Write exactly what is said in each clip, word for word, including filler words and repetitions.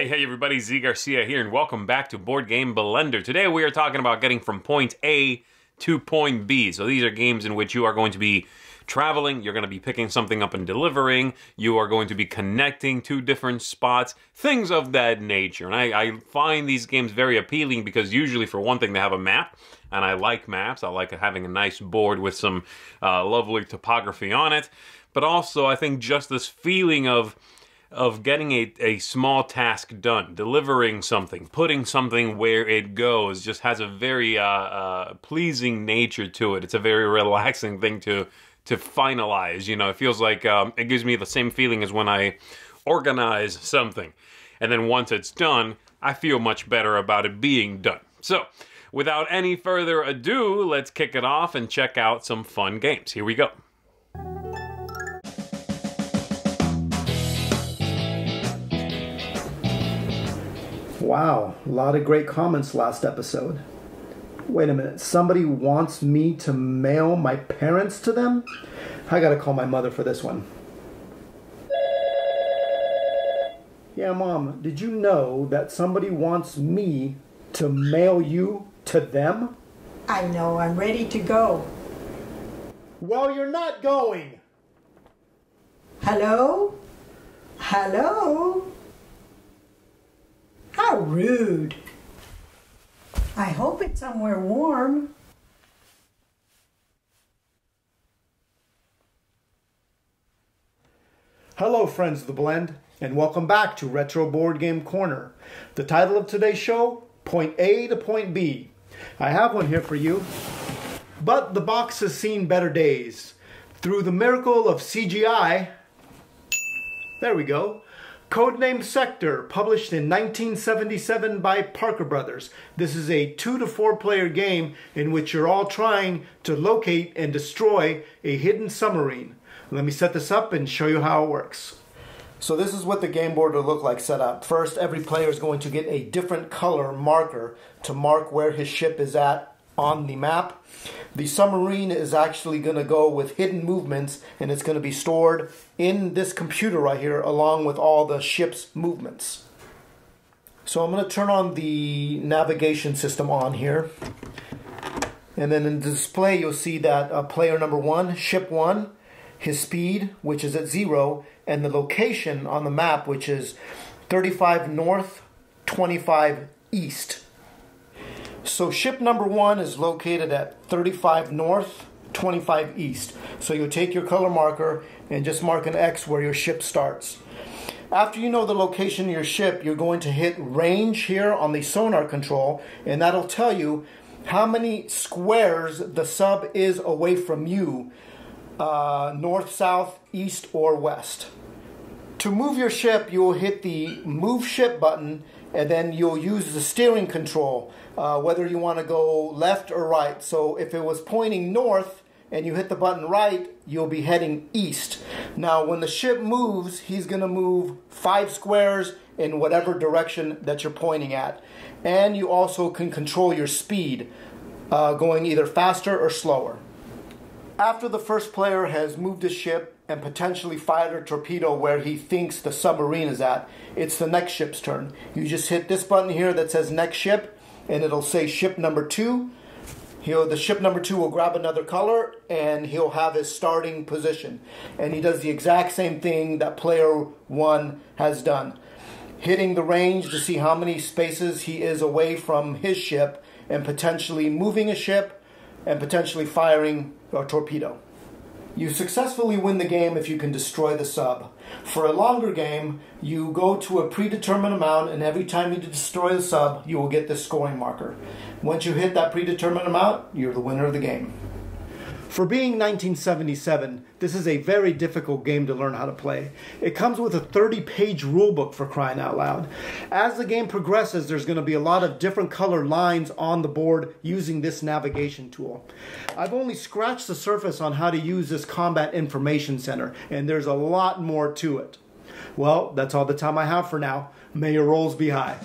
Hey, hey everybody, Z Garcia here, and welcome back to Board Game Blender. Today we are talking about getting from point A to point B. So these are games in which you are going to be traveling, you're going to be picking something up and delivering, you are going to be connecting two different spots, things of that nature. And I, I find these games very appealing because usually, for one thing, they have a map, and I like maps. I like having a nice board with some uh, lovely topography on it. But also, I think just this feeling of of getting a, a small task done, delivering something, putting something where it goes, just has a very uh, uh, pleasing nature to it. It's a very relaxing thing to to finalize, you know. It feels like, um, it gives me the same feeling as when I organize something. And then once it's done, I feel much better about it being done. So, without any further ado, let's kick it off and check out some fun games. Here we go. Wow, a lot of great comments last episode. Wait a minute, somebody wants me to mail my parents to them? I gotta call my mother for this one. Yeah, Mom, did you know that somebody wants me to mail you to them? I know, I'm ready to go. Well, you're not going! Hello? Hello? How rude. I hope it's somewhere warm. Hello, friends of the Blend, and welcome back to Retro Board Game Corner. The title of today's show, Point A to Point B. I have one here for you. But the box has seen better days. Through the miracle of C G I, there we go. Codename Sector, published in nineteen seventy-seven by Parker Brothers. This is a two to four player game in which you're all trying to locate and destroy a hidden submarine. Let me set this up and show you how it works. So this is what the game board will look like set up. First, every player is going to get a different color marker to mark where his ship is at on the map. The submarine is actually going to go with hidden movements, and it's going to be stored in this computer right here along with all the ship's movements. So I'm going to turn on the navigation system on here, and then in the display you'll see that uh, player number one, ship one, his speed, which is at zero, and the location on the map, which is thirty-five north, twenty-five east. So ship number one is located at thirty-five north, twenty-five east. So you'll take your color marker and just mark an X where your ship starts. After you know the location of your ship, you're going to hit range here on the sonar control, and that'll tell you how many squares the sub is away from you, uh, north, south, east, or west. To move your ship, you'll hit the move ship button, and then you'll use the steering control, uh, whether you want to go left or right. So if it was pointing north and you hit the button right, you'll be heading east. Now when the ship moves, he's going to move five squares in whatever direction that you're pointing at. And you also can control your speed, uh, going either faster or slower. After the first player has moved his ship and potentially fired a torpedo where he thinks the submarine is at, it's the next ship's turn. You just hit this button here that says next ship, and it'll say ship number two. He'll, the ship number two will grab another color, and he'll have his starting position. And he does the exact same thing that player one has done. Hitting the range to see how many spaces he is away from his ship, and potentially moving a ship, and potentially firing a torpedo. You successfully win the game if you can destroy the sub. For a longer game, you go to a predetermined amount, and every time you destroy the sub, you will get this scoring marker. Once you hit that predetermined amount, you're the winner of the game. For being nineteen seventy-seven, this is a very difficult game to learn how to play. It comes with a thirty page rulebook, for crying out loud. As the game progresses, there's going to be a lot of different color lines on the board using this navigation tool. I've only scratched the surface on how to use this combat information center, and there's a lot more to it. Well, that's all the time I have for now. May your rolls be high.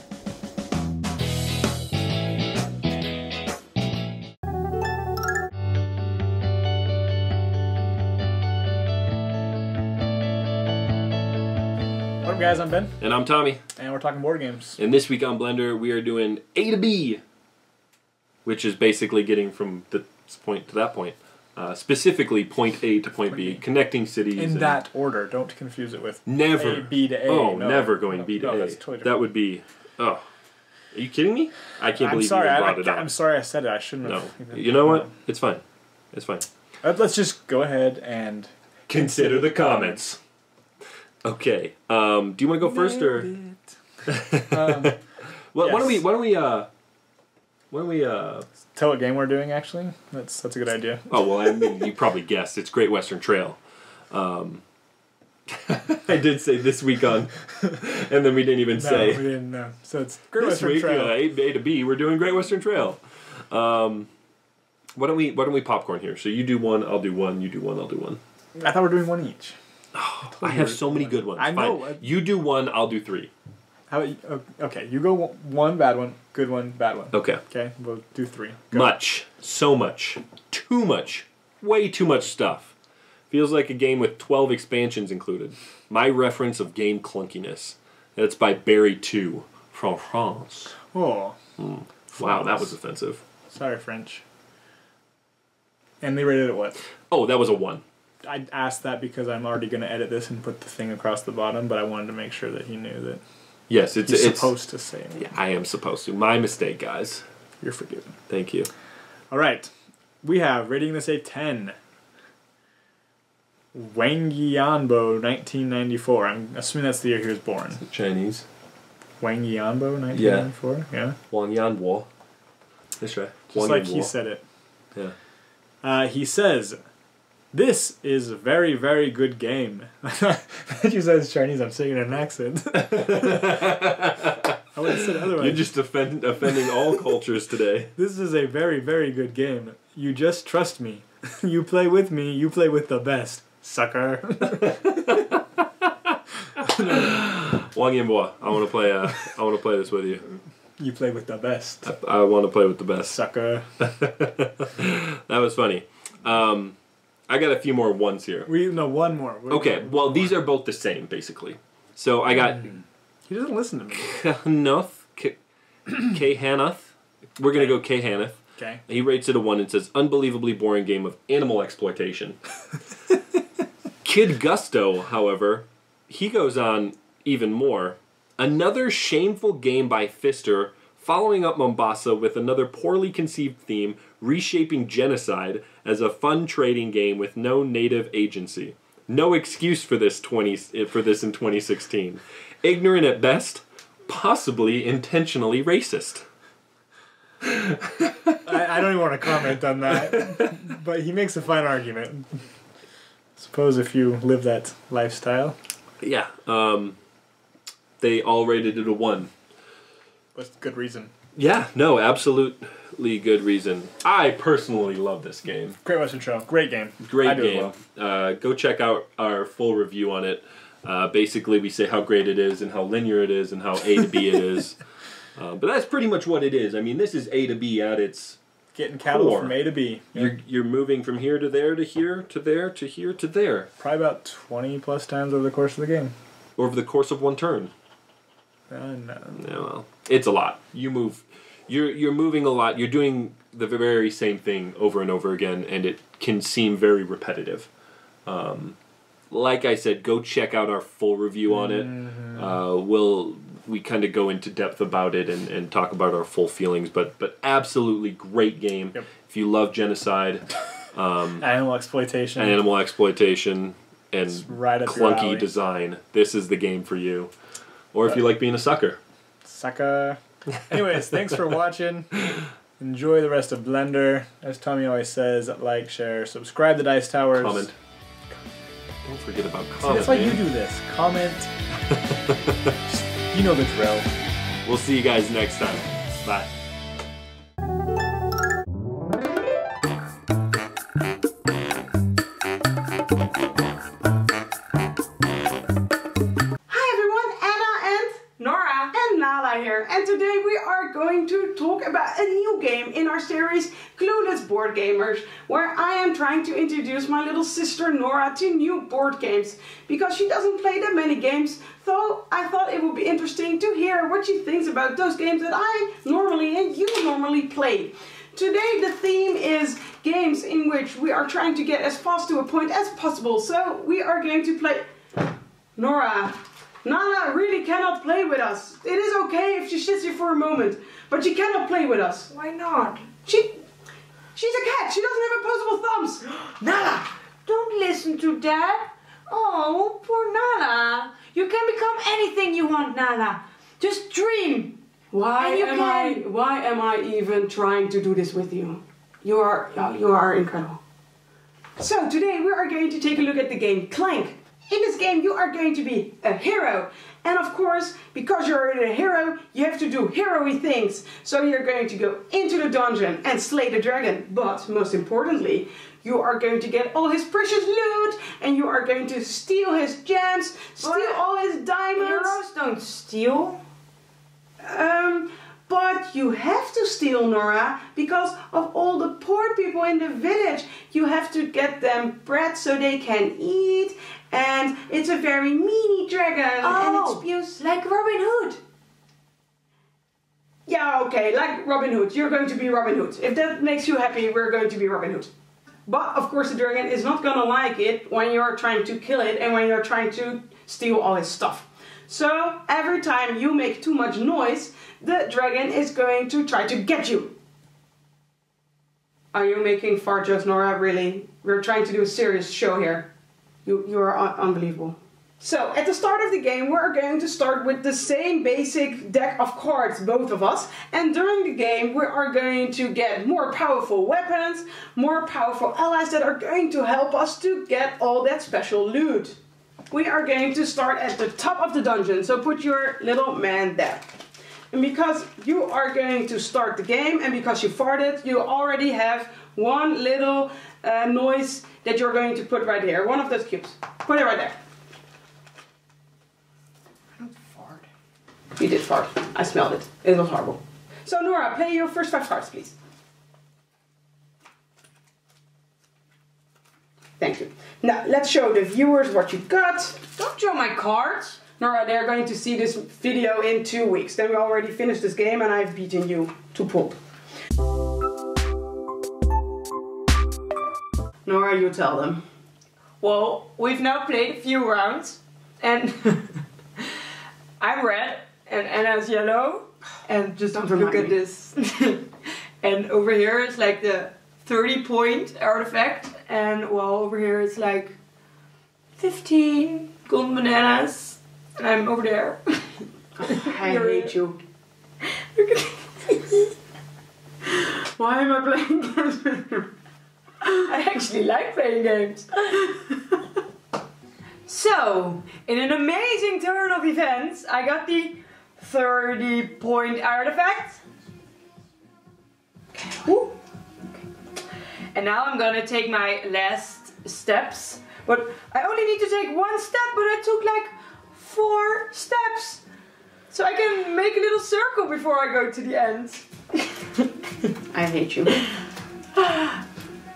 Guys, I'm Ben. And I'm Tommy. and we're talking board games. And this week on Blender, we are doing A to B, which is basically getting from this point to that point. Uh, specifically, point A to point, point B, B, connecting cities. In that order. Don't confuse it with never. A, B to A. Oh, no, never going no, B to no, A. That's totally that would be... Oh. Are you kidding me? I can't I'm believe sorry, you brought I, I, it up. I'm sorry I said it. I shouldn't no. have. Even you know what? It. It's fine. It's fine. Let's just go ahead and... Consider, consider the comments. Okay. Um, do you want to go first, or...? um, well, yes. Why don't we... Why don't we uh, Why don't we uh, tell what game we're doing? Actually, that's that's a good idea. Oh well, I mean, you probably guessed it's Great Western Trail. Um, I did say this week on, and then we didn't even no, say. We didn't know. So it's Great Western week, Trail. This uh, week, A to B, we're doing Great Western Trail. Um, why don't we Why don't we popcorn here? So you do one, I'll do one. You do one, I'll do one. I thought we were doing one each. Oh, I, I have so many one. good ones. I know. Fine. You do one, I'll do three. How, okay, you go one bad one, good one, bad one. Okay. Okay, we'll do three. Go. Much, so much, too much, way too much stuff. Feels like a game with twelve expansions included. My reference of game clunkiness. That's by Barry Two from France. Oh. Mm. Wow, that was offensive. Sorry, French. And they rated it what? Oh, that was a one. I asked that because I'm already going to edit this and put the thing across the bottom, but I wanted to make sure that he knew that. Yes, it's, You're it's supposed to say. Anything. Yeah, I am supposed to. My mistake, guys. You're forgiven. Thank you. All right, we have rating this a ten. Wang Yanbo, nineteen ninety four. I'm assuming that's the year he was born. It's Chinese. Wang Yanbo, nineteen ninety four. Yeah. Wang Yanbo. That's right. Just Wang like Yanbo. He said it. Yeah. Uh, he says, "This is a very, very good game." You said it's Chinese, I'm saying it in an accent. I would have said otherwise. You're just offend offending all cultures today. This is a very, very good game. You just trust me. You play with me, you play with the best. Sucker. Wang Yanbo, I want to play uh, I want to play this with you. You play with the best. I, I want to play with the best. Sucker. That was funny. Um... I got a few more ones here. We no one more. We're okay, one well more. These are both the same basically. So I got. Mm. He doesn't listen to me. Kayhanoth, Kayhanoth. We're okay. gonna go Kayhanoth. Okay. He rates it a one and says, "Unbelievably boring game of animal exploitation." Kid Gusto, however, he goes on even more. Another shameful game by Fister, following up Mombasa with another poorly conceived theme. Reshaping genocide as a fun trading game with no native agency. No excuse for this twenty for this in twenty sixteen. Ignorant at best, possibly intentionally racist. I, I don't even want to comment on that, but he makes a fine argument. Suppose if you live that lifestyle. Yeah. Um, they all rated it a one. With good reason. Yeah. No. Absolute. Good reason. I personally love this game. Great Western Trail. Great game. Great I do game. As well. Uh, go check out our full review on it. Uh, basically, we say how great it is and how linear it is and how A to B it is. Uh, but that's pretty much what it is. I mean, this is A to B at its Getting cattle core. From A to B. Yeah. You're, you're moving from here to there to here to there to here to there. Probably about twenty plus times over the course of the game. Over the course of one turn. Uh, no. Yeah, well, it's a lot. You move... You're, you're moving a lot. You're doing the very same thing over and over again, and it can seem very repetitive. Um, like I said, go check out our full review on it. Uh, we'll, we kind of go into depth about it and, and talk about our full feelings, but, but absolutely great game. Yep. If you love genocide. Um, animal exploitation. Animal exploitation and right clunky design. This is the game for you. Or but if you like being a sucker. Sucker. Anyways, thanks for watching. Enjoy the rest of Blender. As Tommy always says, like, share, subscribe to Dice Towers. Comment. Don't forget about comment. See, that's why man. You do this. Comment. Just, you know the drill. We'll see you guys next time. Bye. Here, and today we are going to talk about a new game in our series, Clueless Board Gamers, where I am trying to introduce my little sister Nora to new board games, because she doesn't play that many games, so I thought it would be interesting to hear what she thinks about those games that I normally and you normally play. Today the theme is games in which we are trying to get as fast to a point as possible, so we are going to play... Nora, Nana really cannot play with us. It is okay if she sits here for a moment, but she cannot play with us. Why not? She... she's a cat, she doesn't have opposable thumbs. Nana! Don't listen to Dad. Oh, poor Nana. You can become anything you want, Nana. Just dream. Why am can... I? Why am I even trying to do this with you? You are, you are incredible. So today we are going to take a look at the game Clank. In this game, you are going to be a hero, and of course, because you're a hero, you have to do hero-y things. So you're going to go into the dungeon and slay the dragon. But most importantly, you are going to get all his precious loot, and you are going to steal his gems, steal but all his diamonds. Heroes don't steal. Um, but you have to steal, Nora, because of all the poor people in the village. You have to get them bread so they can eat, and it's a very meany dragon, oh, and it spews like Robin Hood. Yeah, okay, like Robin Hood. You're going to be Robin Hood. If that makes you happy, we're going to be Robin Hood. But of course the dragon is not gonna like it when you're trying to kill it and when you're trying to steal all his stuff. So every time you make too much noise, the dragon is going to try to get you. Are you making fart jokes, Nora? Really? We're trying to do a serious show here. You, you are un unbelievable. So at the start of the game, we're going to start with the same basic deck of cards, both of us. And during the game, we are going to get more powerful weapons, more powerful allies that are going to help us to get all that special loot. We are going to start at the top of the dungeon, so put your little man there. And because you are going to start the game, and because you farted, you already have one little uh, noise that you're going to put right here. One of those cubes. Put it right there. I don't fart. You did fart. I smelled it. It was horrible. So Nora, play your first five cards, please. Thank you. Now, let's show the viewers what you got. Don't show my cards. Nora, they're going to see this video in two weeks. Then we already finished this game and I've beaten you to pulp. Nora, you tell them. Well, we've now played a few rounds and I'm red and Anna's yellow. And just don't look at this. And over here is like the thirty point artifact, and well, over here it's like fifteen golden bananas, and I'm over there. I hate you. Look at this. Why am I playing games with you? I actually like playing games. So, in an amazing turn of events, I got the thirty point artifact. Ooh. And now I'm gonna take my last steps. But I only need to take one step, but I took like four steps. So I can make a little circle before I go to the end. I hate you.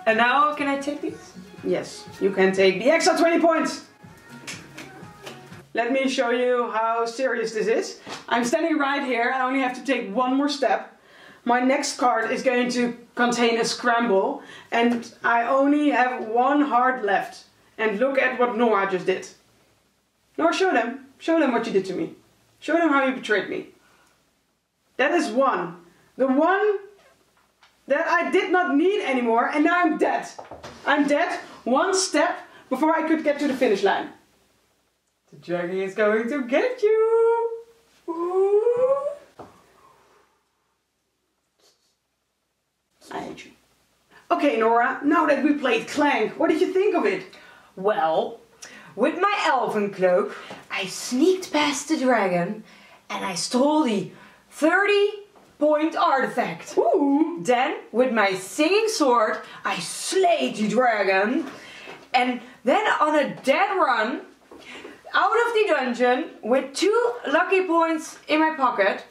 And now, can I take these? Yes, you can take the extra twenty points. Let me show you how serious this is. I'm standing right here, I only have to take one more step. My next card is going to contain a scramble, and I only have one heart left. And look at what Nora just did. Nora, show them. Show them what you did to me. Show them how you betrayed me. That is one. The one that I did not need anymore, and now I'm dead. I'm dead one step before I could get to the finish line. The dragon is going to get you. Ooh. I hate you. Okay, Nora, now that we played Clank, what did you think of it? Well, with my elven cloak, I sneaked past the dragon and I stole the thirty point artifact. Ooh. Then, with my singing sword, I slayed the dragon. And then on a dead run, out of the dungeon, with two lucky points in my pocket,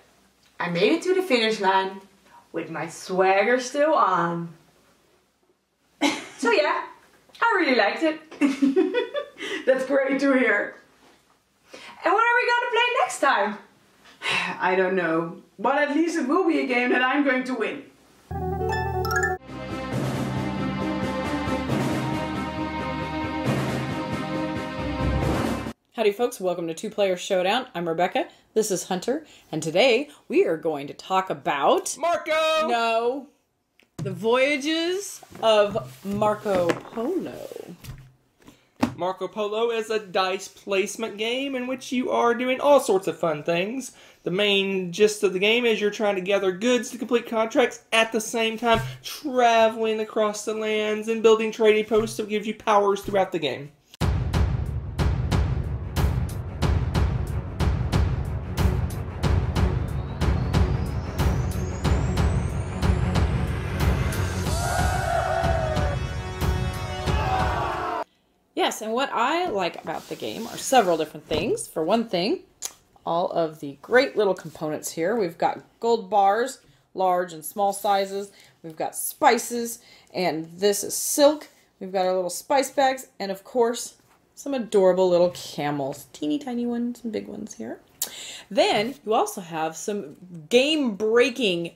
I made it to the finish line. With my swagger still on. So yeah, I really liked it. That's great to hear. And what are we gonna play next time? I don't know, but at least it will be a game that I'm going to win. Howdy folks, welcome to Two Player Showdown. I'm Rebecca, this is Hunter, and today we are going to talk about... Marco! No, the voyages of Marco Polo. Marco Polo is a dice placement game in which you are doing all sorts of fun things. The main gist of the game is you're trying to gather goods to complete contracts at the same time, traveling across the lands and building trading posts that give you powers throughout the game. Yes, and what I like about the game are several different things. For one thing, all of the great little components here. We've got gold bars, large and small sizes. We've got spices, and this is silk. We've got our little spice bags, and of course, some adorable little camels. Teeny tiny ones and big ones here. Then, you also have some game-breaking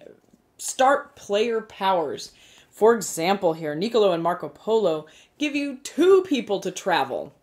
start player powers. For example here, Niccolo and Marco Polo give you two people to travel.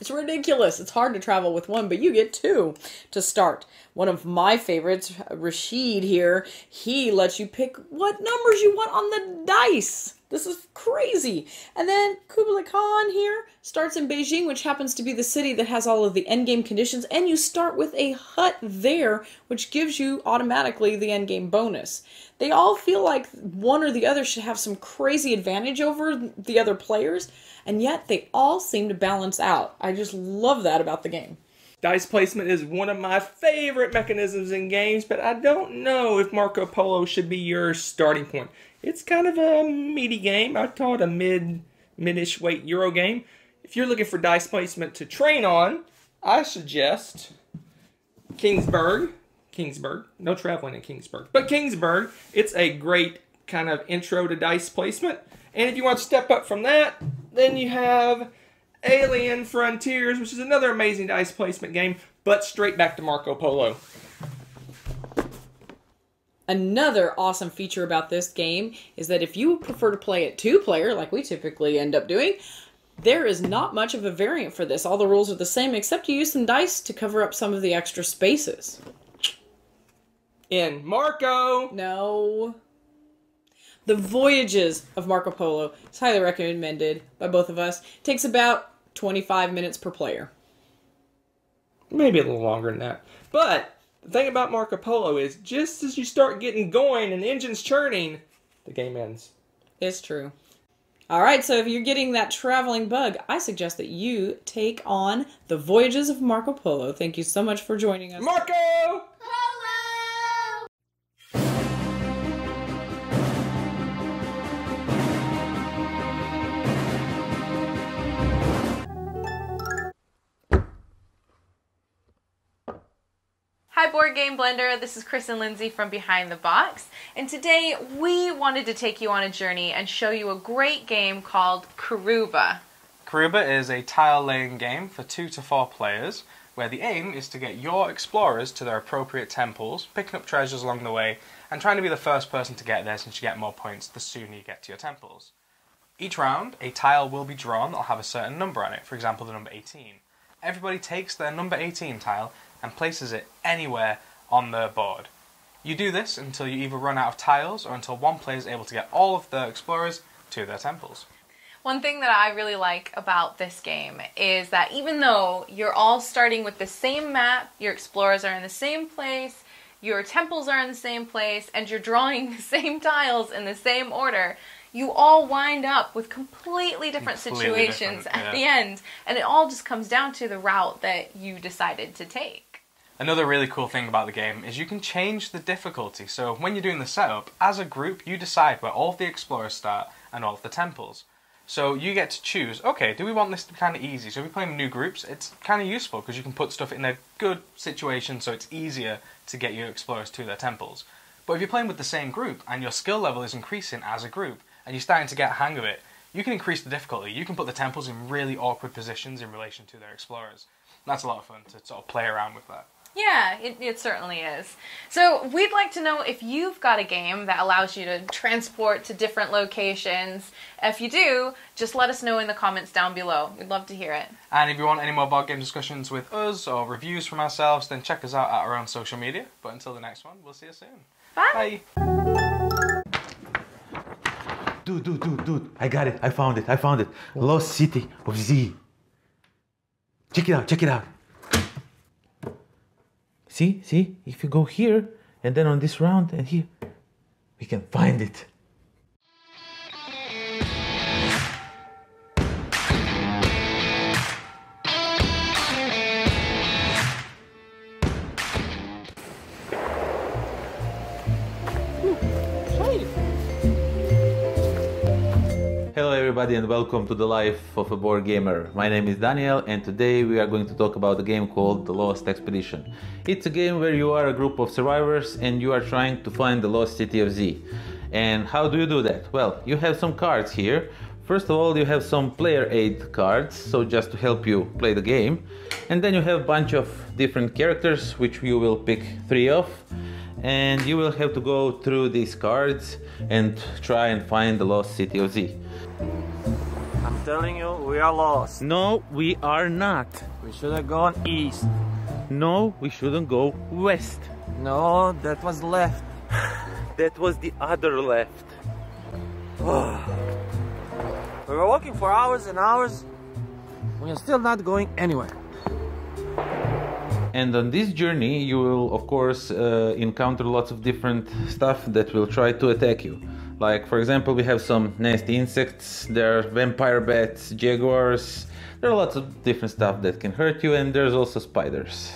It's ridiculous. It's hard to travel with one, but you get two to start. One of my favorites, Rashid here, he lets you pick what numbers you want on the dice. This is crazy. And then Kublai Khan here starts in Beijing, which happens to be the city that has all of the endgame conditions, and you start with a hut there, which gives you automatically the endgame bonus. They all feel like one or the other should have some crazy advantage over the other players, and yet they all seem to balance out. I just love that about the game. Dice placement is one of my favorite mechanisms in games, but I don't know if Marco Polo should be your starting point. It's kind of a meaty game. I call it a mid, mid-ish weight Euro game. If you're looking for dice placement to train on, I suggest Kingsburg. Kingsburg. No traveling in Kingsburg. But Kingsburg, it's a great kind of intro to dice placement. And if you want to step up from that, then you have Alien Frontiers, which is another amazing dice placement game, but straight back to Marco Polo. Another awesome feature about this game is that if you prefer to play it two-player, like we typically end up doing, there is not much of a variant for this. All the rules are the same, except you use some dice to cover up some of the extra spaces. In Marco! No. The Voyages of Marco Polo is highly recommended by both of us. It takes about twenty-five minutes per player. Maybe a little longer than that. But the thing about Marco Polo is just as you start getting going and the engine's churning, the game ends. It's true. All right, so if you're getting that traveling bug, I suggest that you take on The Voyages of Marco Polo. Thank you so much for joining us. Marco! Hi Board Game Blender, this is Chris and Lindsay from Behind the Box, and today we wanted to take you on a journey and show you a great game called Karuba. Karuba is a tile laying game for two to four players where the aim is to get your explorers to their appropriate temples, picking up treasures along the way and trying to be the first person to get there since you get more points the sooner you get to your temples. Each round a tile will be drawn that will have a certain number on it, for example the number eighteen. Everybody takes their number eighteen tile and places it anywhere on their board. You do this until you either run out of tiles or until one player is able to get all of the explorers to their temples. One thing that I really like about this game is that even though you're all starting with the same map, your explorers are in the same place, your temples are in the same place, and you're drawing the same tiles in the same order, you all wind up with completely different completely situations different, yeah. at the end, and it all just comes down to the route that you decided to take. Another really cool thing about the game is you can change the difficulty, so when you're doing the setup, as a group you decide where all of the explorers start and all of the temples. So you get to choose, okay, do we want this to be kind of easy? So if you're playing new groups, it's kind of useful because you can put stuff in a good situation so it's easier to get your explorers to their temples. But if you're playing with the same group and your skill level is increasing as a group, and you're starting to get a hang of it, you can increase the difficulty. You can put the temples in really awkward positions in relation to their explorers. And that's a lot of fun to sort of play around with that. Yeah, it, it certainly is. So we'd like to know if you've got a game that allows you to transport to different locations. If you do, just let us know in the comments down below. We'd love to hear it. And if you want any more board game discussions with us or reviews from ourselves, then check us out at our own social media. But until the next one, we'll see you soon. Bye! Bye. Dude, dude, dude, dude, I got it, I found it, I found it. Lost City of Z. Check it out, check it out. See, see, if you go here, and then on this round, and here, we can find it. Hello everybody and welcome to the life of a board gamer. My name is Daniel and today we are going to talk about a game called The Lost Expedition. It's a game where you are a group of survivors and you are trying to find the lost city of Z. And how do you do that? Well, you have some cards here. First of all, you have some player aid cards, so just to help you play the game. And then you have a bunch of different characters, which you will pick three of. And you will have to go through these cards and try and find the lost city of Z. I'm telling you, we are lost. No, we are not. We should have gone east. No, we shouldn't go west. No, that was left. That was the other left. We were walking for hours and hours. We are still not going anywhere. And on this journey, you will, of course, uh, encounter lots of different stuff that will try to attack you. Like, for example, we have some nasty insects, there are vampire bats, jaguars, there are lots of different stuff that can hurt you, and there's also spiders.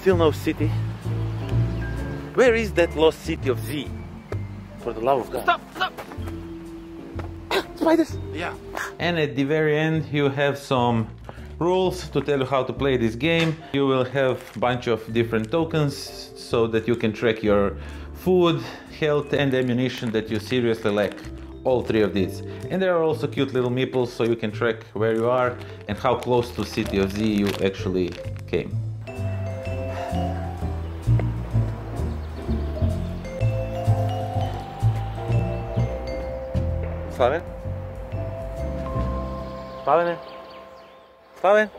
Still no city. Where is that lost city of Z? For the love of God. Stop! Stop! Spiders! Yeah. And at the very end, you have some rules to tell you how to play this game. You will have a bunch of different tokens so that you can track your food, health and ammunition that you seriously lack. All three of these. And there are also cute little meeples so you can track where you are and how close to City of Z you actually came. Slaven? Slaven? Slaven?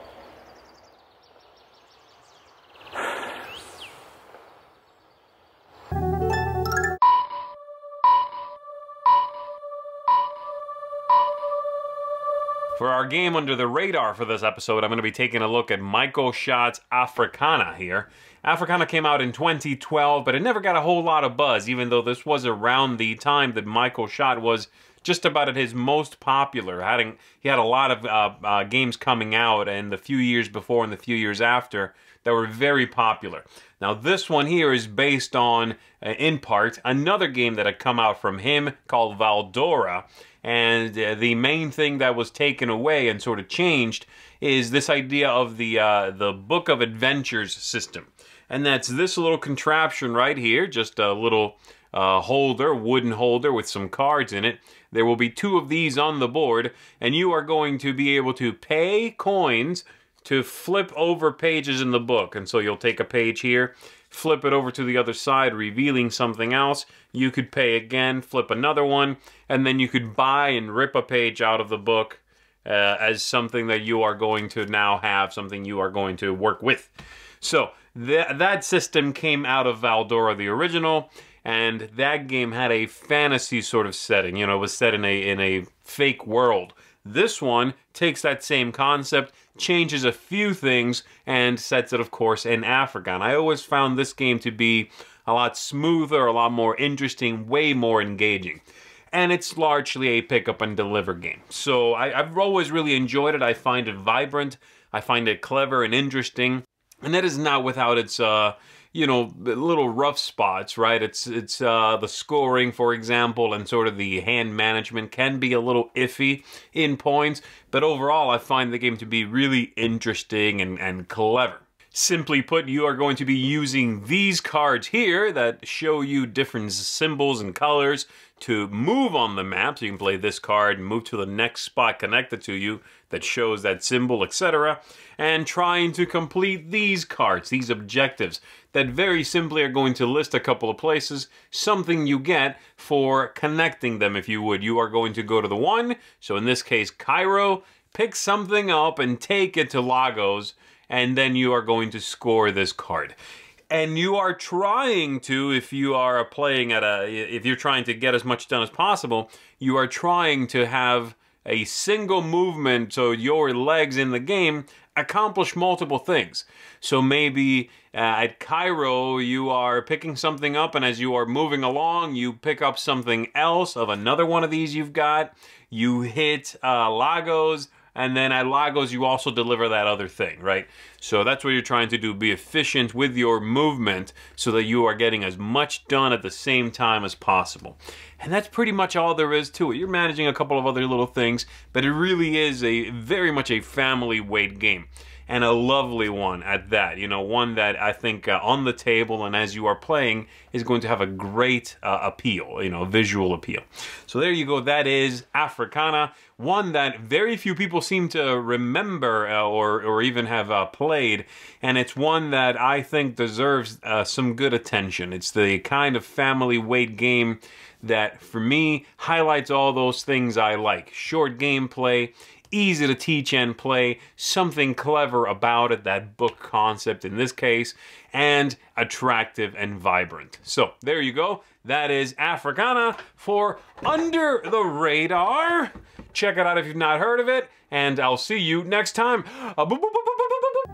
For our game under the radar for this episode, I'm going to be taking a look at Michael Schott's Africana here. Africana came out in twenty twelve, but it never got a whole lot of buzz, even though this was around the time that Michael Schott was just about at his most popular. Having, he had a lot of uh, uh, games coming out in the few years before and the few years after that were very popular. Now this one here is based on, uh, in part, another game that had come out from him called Valdora. And uh, the main thing that was taken away and sort of changed is this idea of the, uh, the Book of Adventures system. And that's this little contraption right here, just a little uh, holder, wooden holder with some cards in it. There will be two of these on the board, and you are going to be able to pay coins to flip over pages in the book. And so you'll take a page here, flip it over to the other side, revealing something else. You could pay again, flip another one, and then you could buy and rip a page out of the book uh, as something that you are going to now have, something you are going to work with. So th that system came out of Valdora, the original, and that game had a fantasy sort of setting. You know, it was set in a, in a fake world. This one takes that same concept, changes a few things, and sets it, of course, in Africa. And I always found this game to be a lot smoother, a lot more interesting, way more engaging. And it's largely a pick-up-and-deliver game. So I, I've always really enjoyed it. I find it vibrant. I find it clever and interesting. And that is not without its, uh, you know, little rough spots, right? It's, it's uh, the scoring, for example, and sort of the hand management can be a little iffy in points. But overall, I find the game to be really interesting and, and clever. Simply put, you are going to be using these cards here that show you different symbols and colors to move on the map. So you can play this card and move to the next spot connected to you that shows that symbol, et cetera. And trying to complete these cards, these objectives, that very simply are going to list a couple of places, something you get for connecting them, if you would. You are going to go to the one, so in this case, Cairo, pick something up and take it to Lagos, and then you are going to score this card. And you are trying to, if you are playing at a, if you're trying to get as much done as possible, you are trying to have a single movement, so your legs in the game accomplish multiple things. So maybe uh, at Cairo, you are picking something up, and as you are moving along, you pick up something else of another one of these you've got. You hit uh, Lagos, and then at Lagos, you also deliver that other thing, right? So that's what you're trying to do, be efficient with your movement so that you are getting as much done at the same time as possible. And that's pretty much all there is to it. You're managing a couple of other little things, but it really is a very much a family-weight game. And a lovely one at that, you know, one that I think uh, on the table and as you are playing is going to have a great uh, appeal, you know, visual appeal. So there you go, that is Africana, one that very few people seem to remember uh, or, or even have uh, played, and it's one that I think deserves uh, some good attention. It's the kind of family weight game that, for me, highlights all those things I like. Short gameplay, easy to teach and play, something clever about it, that book concept in this case, and attractive and vibrant. So there you go. That is Africana for Under the Radar. Check it out if you've not heard of it, and I'll see you next time. Uh, boop, boop, boop, boop, boop, boop.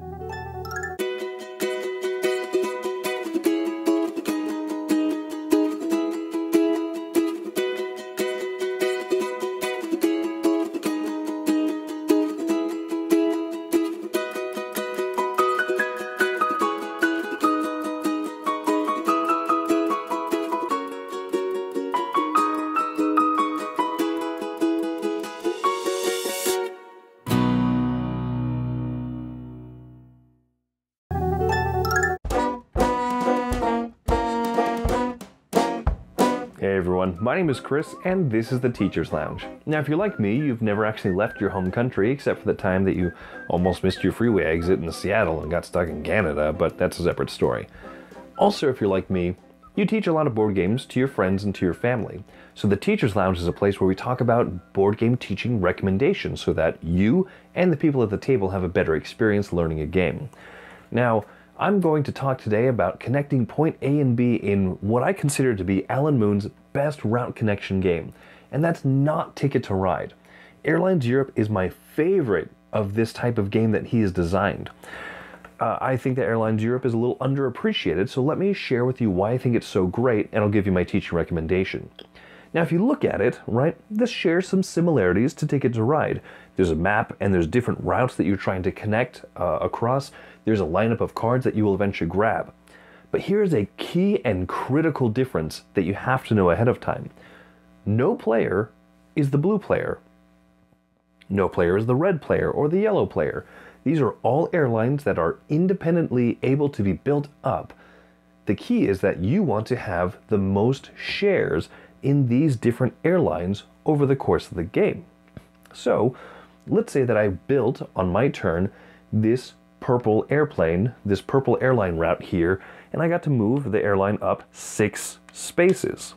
My name is Chris, and this is the Teacher's Lounge. Now, if you're like me, you've never actually left your home country, except for the time that you almost missed your freeway exit in Seattle and got stuck in Canada, but that's a separate story. Also, if you're like me, you teach a lot of board games to your friends and to your family. So the Teacher's Lounge is a place where we talk about board game teaching recommendations so that you and the people at the table have a better experience learning a game. Now, I'm going to talk today about connecting point A and B in what I consider to be Alan Moon's best route connection game, and that's not Ticket to Ride. Airlines Europe is my favorite of this type of game that he has designed. Uh, I think that Airlines Europe is a little underappreciated, so let me share with you why I think it's so great, and I'll give you my teaching recommendation. Now, if you look at it, right, this shares some similarities to Ticket to Ride. There's a map, and there's different routes that you're trying to connect uh, across. There's a lineup of cards that you will eventually grab. But here's a key and critical difference that you have to know ahead of time. No player is the blue player. No player is the red player or the yellow player. These are all airlines that are independently able to be built up. The key is that you want to have the most shares in these different airlines over the course of the game. So let's say that I built on my turn this purple airplane, this purple airline route here, and I got to move the airline up six spaces.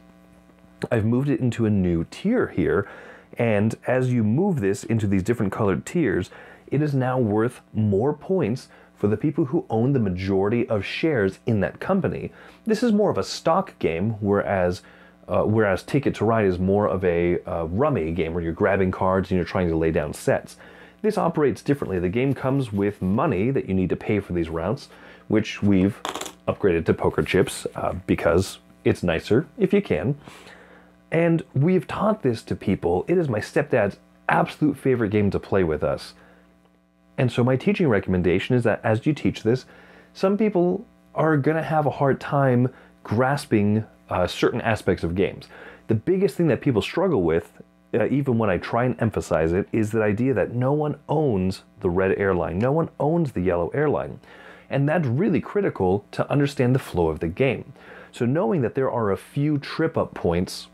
I've moved it into a new tier here, and as you move this into these different colored tiers, it is now worth more points for the people who own the majority of shares in that company. This is more of a stock game, whereas uh, whereas Ticket to Ride is more of a uh, rummy game where you're grabbing cards and you're trying to lay down sets. This operates differently. The game comes with money that you need to pay for these rounds, which we've upgraded to poker chips uh, because it's nicer if you can. And we've taught this to people. It is my stepdad's absolute favorite game to play with us. And so my teaching recommendation is that as you teach this, some people are going to have a hard time grasping uh, certain aspects of games. The biggest thing that people struggle with, Uh, even when I try and emphasize it, is the idea that no one owns the red airline, no one owns the yellow airline. And that's really critical to understand the flow of the game. So knowing that there are a few trip-up points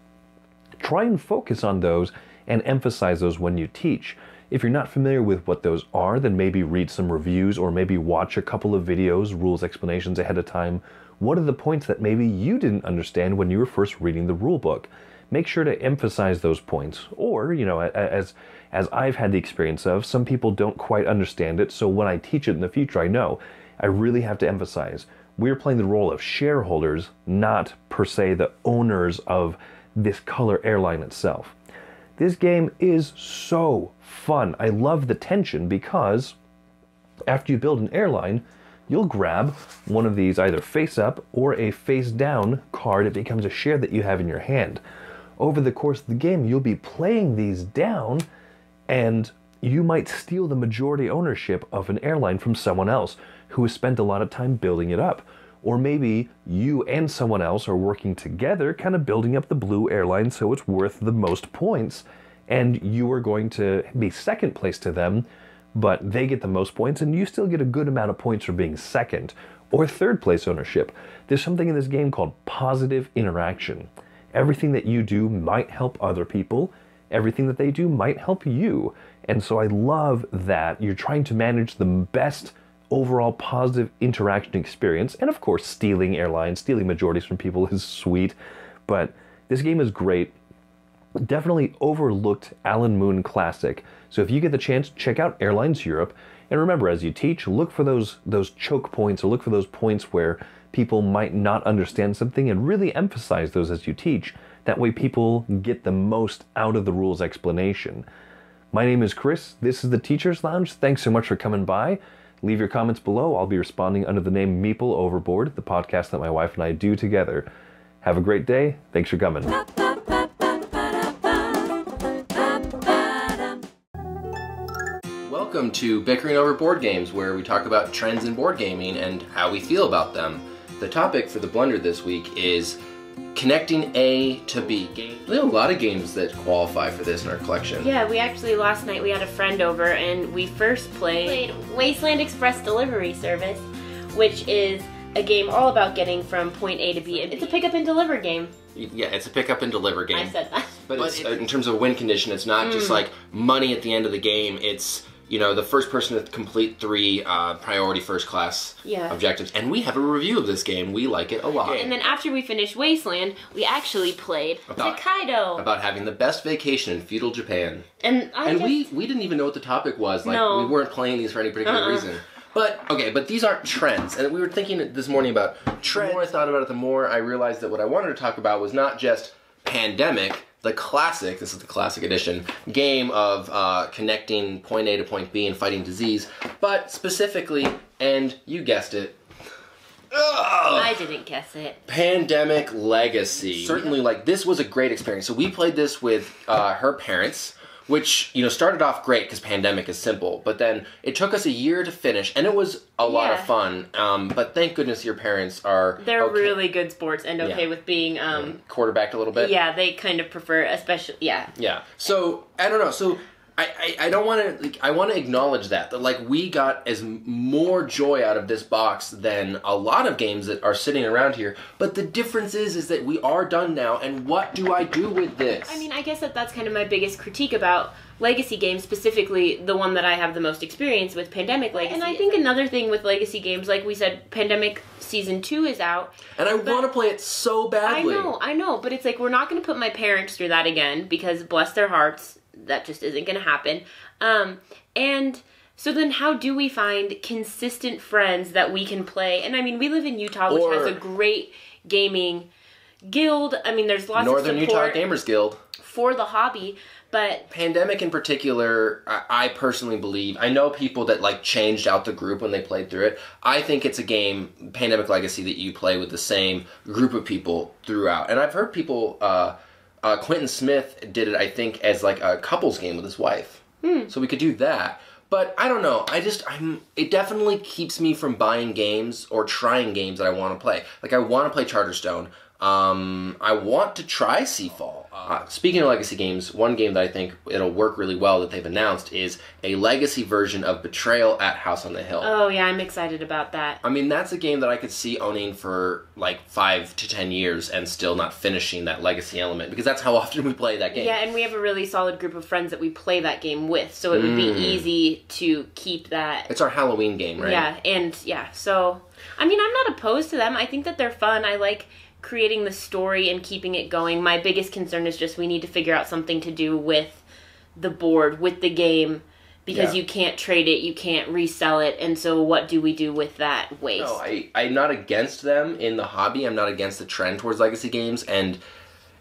try and focus on those and emphasize those when you teach. If you're not familiar with what those are, then maybe read some reviews or maybe watch a couple of videos, rules explanations ahead of time. What are the points that maybe you didn't understand when you were first reading the rule book? Make sure to emphasize those points. Or, you know, as as I've had the experience of, some people don't quite understand it, so when I teach it in the future, I know I really have to emphasize we're playing the role of shareholders, not per se the owners of this color airline itself. This game is so fun. I love the tension because after you build an airline, you'll grab one of these either face up or a face down card. It becomes a share that you have in your hand. Over the course of the game, you'll be playing these down and you might steal the majority ownership of an airline from someone else who has spent a lot of time building it up. Or maybe you and someone else are working together, kind of building up the blue airline so it's worth the most points, and you are going to be second place to them, but they get the most points and you still get a good amount of points for being second or third place ownership. There's something in this game called positive interaction. Everything that you do might help other people. Everything that they do might help you. And so I love that you're trying to manage the best overall positive interaction experience. And of course, stealing airlines, stealing majorities from people is sweet, but this game is great. Definitely overlooked Alan Moon classic. So if you get the chance, check out Airlines Europe. And remember, as you teach, look for those, those choke points, or look for those points where people might not understand something, and really emphasize those as you teach. That way people get the most out of the rules explanation. My name is Chris. This is the Teacher's Lounge. Thanks so much for coming by. Leave your comments below. I'll be responding under the name Meeple Overboard, the podcast that my wife and I do together. Have a great day. Thanks for coming. Welcome to Bickering Over Board Games, where we talk about trends in board gaming and how we feel about them. The topic for the blender this week is connecting A to B. We have a lot of games that qualify for this in our collection. Yeah, we actually, last night we had a friend over and we first played, played Wasteland Express Delivery Service, which is a game all about getting from point A to B. It's a pick up and deliver game. Yeah, it's a pick up and deliver game. I said that. But, but it's, it's, in terms of win condition, it's not mm. just like money at the end of the game, it's, you know, the first person to complete three uh, priority first class yeah. objectives. And we have a review of this game. We like it a lot. And then after we finished Wasteland, we actually played about, Takedo. About having the best vacation in feudal Japan. And I And just... we, we didn't even know what the topic was. Like, no. We weren't playing these for any particular uh-uh. reason. But, okay, but these aren't trends. And we were thinking this morning about trends. The more I thought about it, the more I realized that what I wanted to talk about was not just pandemic, the classic, this is the classic edition, game of uh, connecting point A to point B and fighting disease, but specifically, and you guessed it, ugh, I didn't guess it. Pandemic Legacy. Certainly, like, this was a great experience. So we played this with uh, her parents, which, you know, started off great because Pandemic is simple, but then it took us a year to finish, and it was a lot yeah. of fun, um, but thank goodness your parents are They're okay. really good sports and okay yeah. with being... Um, quarterbacked a little bit. Yeah, they kind of prefer, especially, yeah. Yeah, so, I don't know, so... I, I, I don't want to, like, I want to acknowledge that, that, like, we got as more joy out of this box than a lot of games that are sitting around here, but the difference is, is that we are done now, and what do I do with this? I mean, I guess that that's kind of my biggest critique about Legacy games, specifically the one that I have the most experience with, Pandemic Legacy. And I think another thing with Legacy games, like we said, Pandemic Season two is out. And I want to play it so badly. I know, I know, but it's like, we're not going to put my parents through that again, because bless their hearts, that just isn't going to happen. Um, and so then how do we find consistent friends that we can play? And I mean, we live in Utah, which or has a great gaming guild. I mean, there's lots Northern of support. Northern Utah Gamers Guild. For the hobby, but... Pandemic in particular, I, I personally believe, I know people that, like, changed out the group when they played through it. I think it's a game, Pandemic Legacy, that you play with the same group of people throughout. And I've heard people... Uh, Uh, Quentin Smith did it, I think, as like a couples game with his wife. Hmm. So we could do that. But I don't know. I just, I'm, it definitely keeps me from buying games or trying games that I want to play. Like, I want to play Charterstone. Um, I want to try Seafall. Uh, speaking of legacy games, one game that I think it'll work really well that they've announced is a legacy version of Betrayal at House on the Hill. Oh yeah, I'm excited about that. I mean, that's a game that I could see owning for like five to ten years and still not finishing that legacy element, because that's how often we play that game. Yeah, and we have a really solid group of friends that we play that game with, so it would mm. be easy to keep that. It's our Halloween game, right? Yeah, and yeah, so I mean, I'm not opposed to them. I think that they're fun. I like creating the story and keeping it going. My biggest concern is just we need to figure out something to do with the board, with the game, because yeah. you can't trade it, you can't resell it, and so what do we do with that waste? No, I, I'm not against them in the hobby. I'm not against the trend towards legacy games, and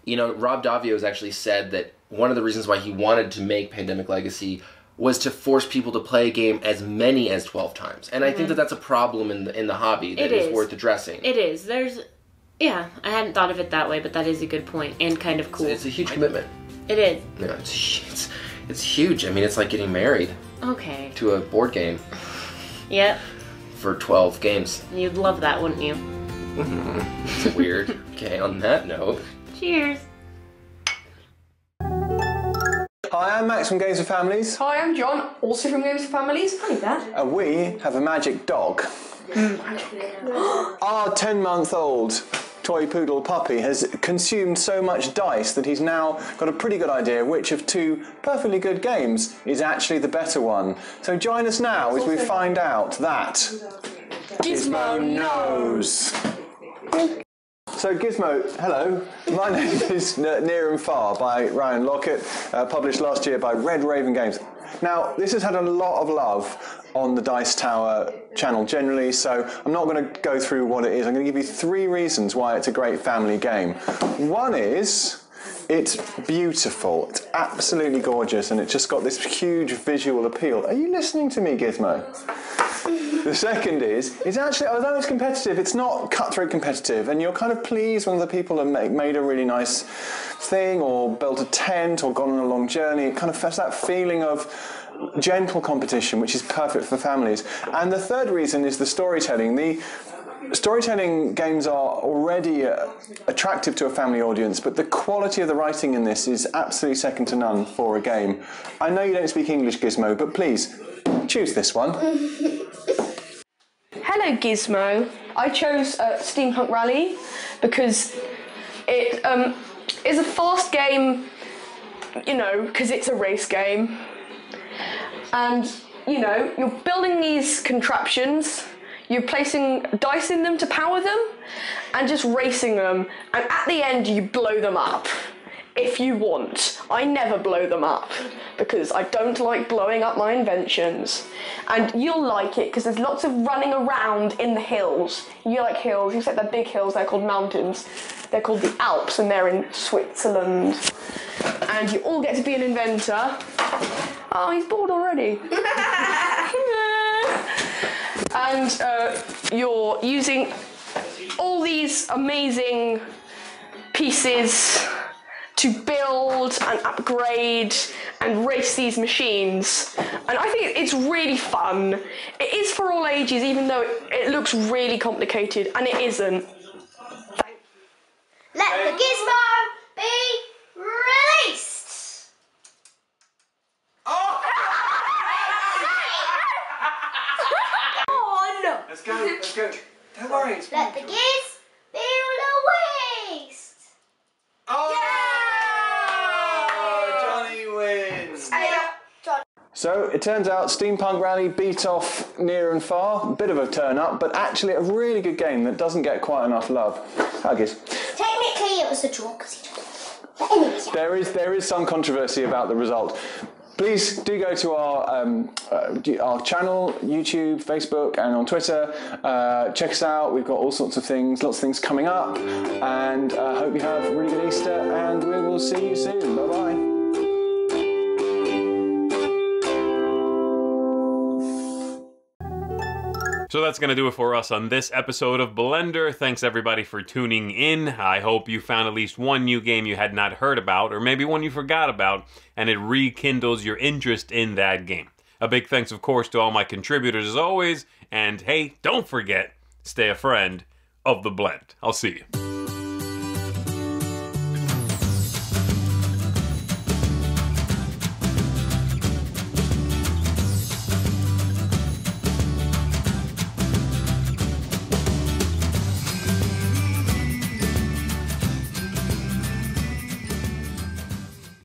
you know, Rob Davio has actually said that one of the reasons why he wanted to make Pandemic Legacy was to force people to play a game as many as twelve times, and mm-hmm. I think that that's a problem in the, in the hobby that is. is worth addressing. It is. There's... Yeah, I hadn't thought of it that way, but that is a good point and kind of cool. It's, it's a huge commitment. It is. Yeah, it's, it's, it's huge. I mean, it's like getting married. Okay. To a board game. Yep. For twelve games. You'd love that, wouldn't you? Mm-hmm. It's weird. Okay, on that note. Cheers. Hi, I'm Max from Games for Families. Hi, I'm John, also from Games for Families. Hi, Dad. And we have a magic dog. Our ten-month-old toy poodle puppy has consumed so much dice that he's now got a pretty good idea which of two perfectly good games is actually the better one. So join us now as we find out that Gizmo knows. So Gizmo, hello. My name is Near and Far by Ryan Lockett, uh, published last year by Red Raven Games. Now, this has had a lot of love on the Dice Tower channel generally, so I'm not going to go through what it is. I'm going to give you three reasons why it's a great family game. One is it's beautiful. It's absolutely gorgeous, and it's just got this huge visual appeal. Are you listening to me, Gizmo? The second is, it's actually, although it's competitive, it's not cutthroat competitive, and you're kind of pleased when the people have make, made a really nice thing, or built a tent, or gone on a long journey. It kind of has that feeling of gentle competition, which is perfect for families. And the third reason is the storytelling. The storytelling games are already uh, attractive to a family audience, but the quality of the writing in this is absolutely second to none for a game. I know you don't speak English, Gizmo, but please, choose this one. Hello, Gizmo. I chose uh, Steampunk Rally because it um, is a fast game, you know, because it's a race game. And, you know, you're building these contraptions, you're placing dice in them to power them, and just racing them, and at the end you blow them up, if you want. I never blow them up, because I don't like blowing up my inventions. And you'll like it, because there's lots of running around in the hills. You like hills, you said they're big hills, they're called mountains. They're called the Alps, and they're in Switzerland. And you all get to be an inventor. Oh, he's bored already. And uh, you're using all these amazing pieces to build and upgrade and race these machines. And I think it's really fun. It is for all ages, even though it, it looks really complicated, and it isn't. Let the Gizmo be released! Let's go, let's go. Don't worry, it's Let mutual. The kids feel the waste. Oh! Yay! Johnny wins. Yeah. So it turns out Steampunk Rally beat off Near and Far. A bit of a turn up, but actually a really good game that doesn't get quite enough love. Huggies. Technically it was a draw because he dropped. There is there is some controversy about the result. Please do go to our um, uh, our channel, YouTube, Facebook, and on Twitter. Uh, check us out. We've got all sorts of things, lots of things coming up. And I uh, hope you have a really good Easter, and we will see you soon. Bye-bye. So that's going to do it for us on this episode of Blender. Thanks everybody for tuning in. I hope you found at least one new game you had not heard about, or maybe one you forgot about, and it rekindles your interest in that game. A big thanks, of course, to all my contributors as always, and hey, don't forget, stay a friend of the Blend. I'll see you.